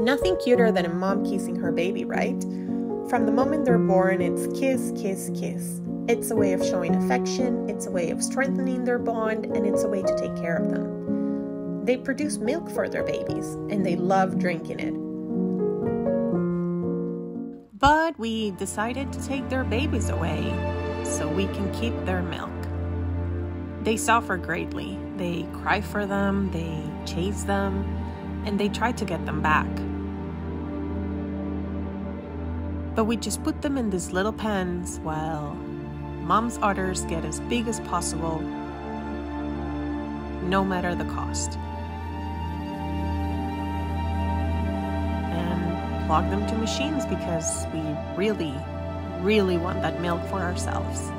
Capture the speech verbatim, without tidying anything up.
Nothing cuter than a mom kissing her baby, right? From the moment they're born, it's kiss, kiss, kiss. It's a way of showing affection, it's a way of strengthening their bond, and it's a way to take care of them. They produce milk for their babies, and they love drinking it. But we decided to take their babies away so we can keep their milk. They suffer greatly. They cry for them, they chase them, and they try to get them back. But we just put them in these little pens while mom's udders get as big as possible, no matter the cost. And plug them to machines because we really, really want that milk for ourselves.